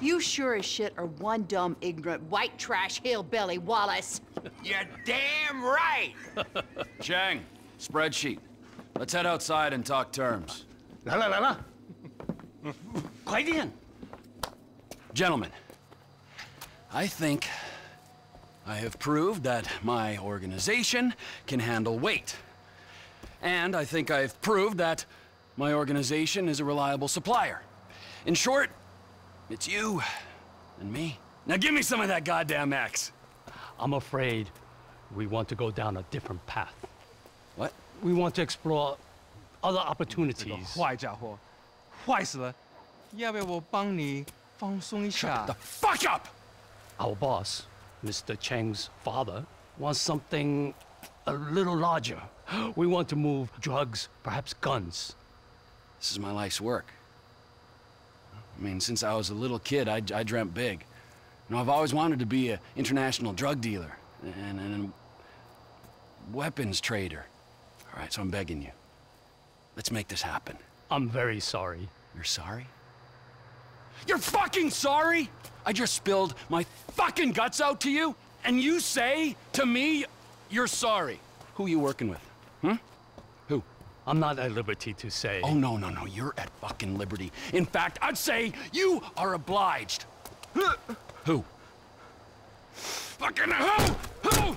You sure as shit are one dumb, ignorant, white trash hillbilly, Wallace. You're damn right! Chang, spreadsheet. Let's head outside and talk terms. Quite in. Gentlemen, I think I have proved that my organization can handle weight. And I think I've proved that my organization is a reliable supplier. In short, it's you and me. Now give me some of that goddamn axe. I'm afraid we want to go down a different path. What? We want to explore other opportunities. Shut the fuck up! Our boss, Mr. Chang's father, wants something a little larger. We want to move drugs, perhaps guns. This is my life's work. I mean, since I was a little kid, I dreamt big. You know, I've always wanted to be an international drug dealer and a weapons trader. All right, so I'm begging you. Let's make this happen. I'm very sorry. You're sorry? You're fucking sorry? I just spilled my fucking guts out to you, and you say to me you're sorry. Who are you working with? Hmm? Who? I'm not at liberty to say. Oh, no, no, no. You're at fucking liberty. In fact, I'd say you are obliged. Who? Fucking who? Who?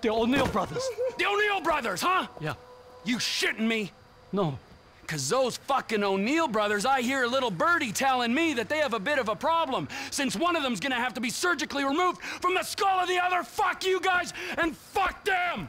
The O'Neill brothers. The O'Neill brothers, huh? Yeah. You shitting me? No. Because those fucking O'Neill brothers, I hear a little birdie telling me that they have a bit of a problem, since one of them's gonna have to be surgically removed from the skull of the other. Fuck you guys, and fuck them!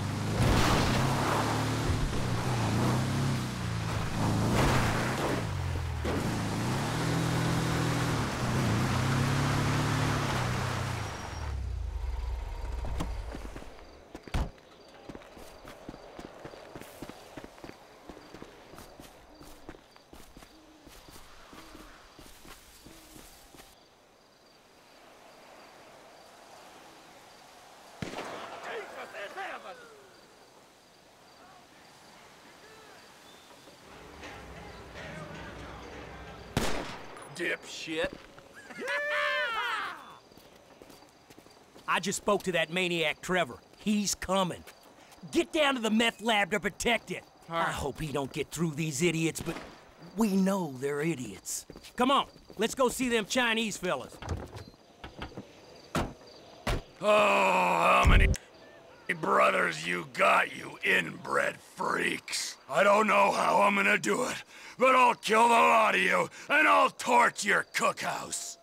Dipshit. I just spoke to that maniac Trevor. He's coming. Get down to the meth lab to protect it. Right. I hope he don't get through these idiots, but we know they're idiots. Come on, let's go see them Chinese fellas. Oh, how many brothers you got, you inbred freaks? I don't know how I'm gonna do it, but I'll kill the lot of you, and I'll torch your cookhouse.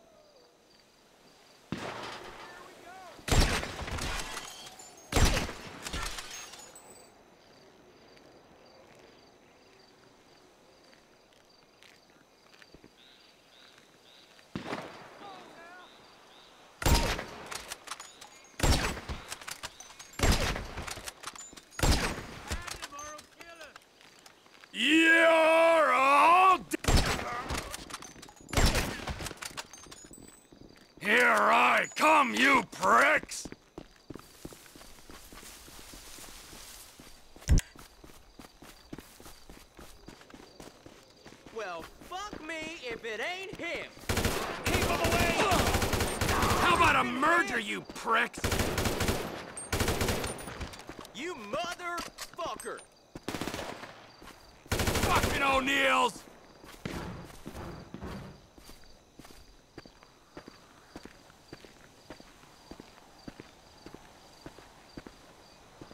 You pricks! Fuck me if it ain't him. Keep him away! How about a murder, you pricks? You motherfucker! Fucking O'Neills!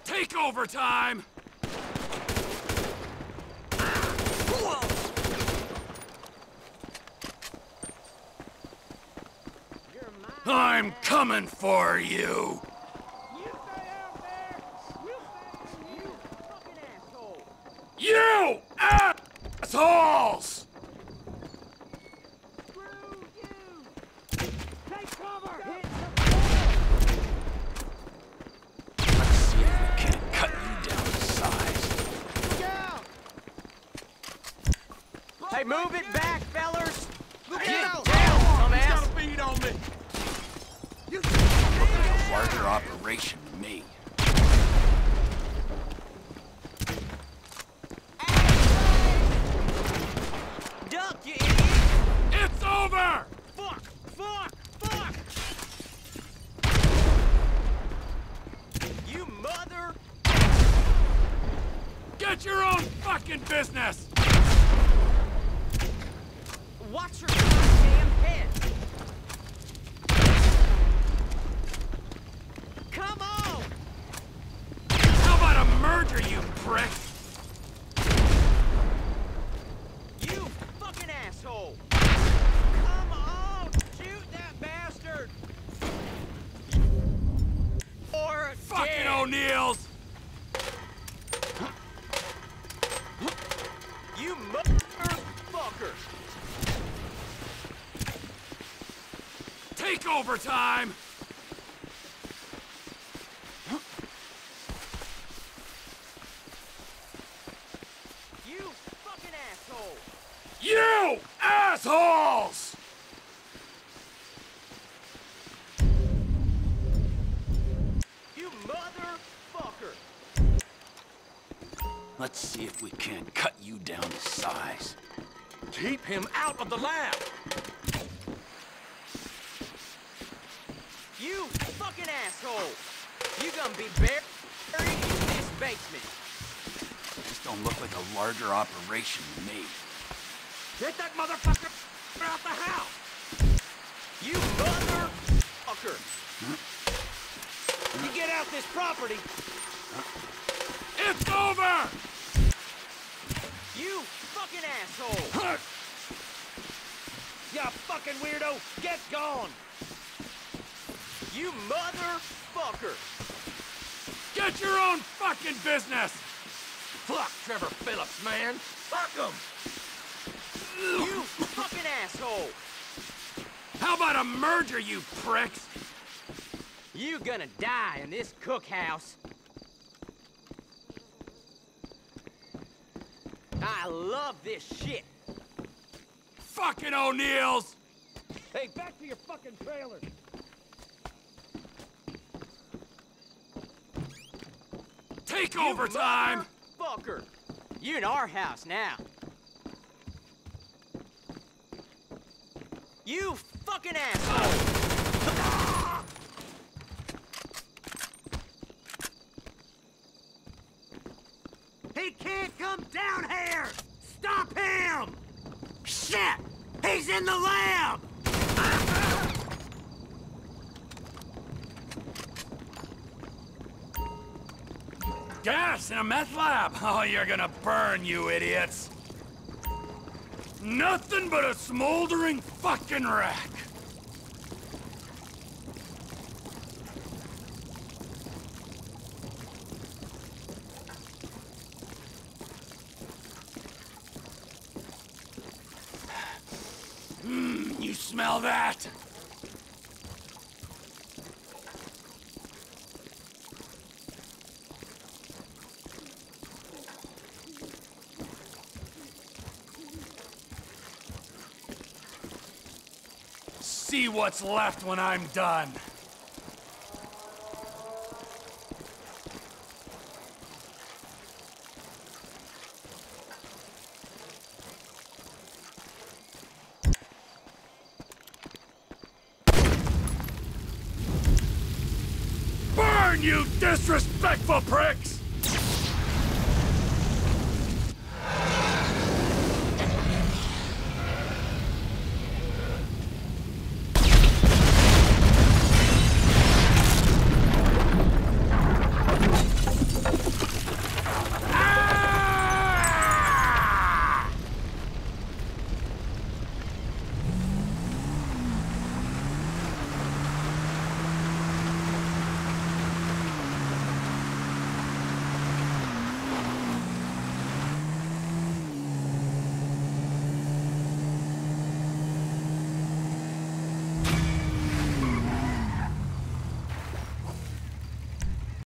Take over time! I'm coming for you! You stay out there! You stay out there, you fucking asshole! You assholes! Screw you! Take cover! Let's see if we can't cut you down to size. Look out! Hey, move it back, fellers! Look out! Get down, dumbass! He's got a bead on me! Larger operation than me. Duck, you idiot! It's over! Fuck! Fuck! Fuck! You mother! Get your own fucking business! Watch your goddamn head! Come on! How about a murder, you prick? You fucking asshole! Come on! Shoot that bastard! Or fucking O'Neills! You motherfucker! Take over time! You assholes! You motherfucker! Let's see if we can cut you down to size. Keep him out of the lab! You fucking asshole! You gonna be buried in this basement. This don't look like a larger operation to me. Get that motherfucker out the house! You motherfucker! You get out this property! It's over! You fucking asshole! You fucking weirdo! Get gone! You motherfucker! Get your own fucking business! Fuck Trevor Phillips, man! Fuck him! You fucking asshole! How about a murder, you pricks? You gonna die in this cookhouse. I love this shit. Fucking O'Neills! Hey, back to your fucking trailer! Take over time! Fucker! You in our house now. You fucking asshole! He can't come down here! Stop him! Shit! He's in the lab! Gas in a meth lab! Oh, you're gonna burn, you idiots! Nothing but a smoldering fucking wreck! You smell that? See what's left when I'm done. you disrespectful pricks!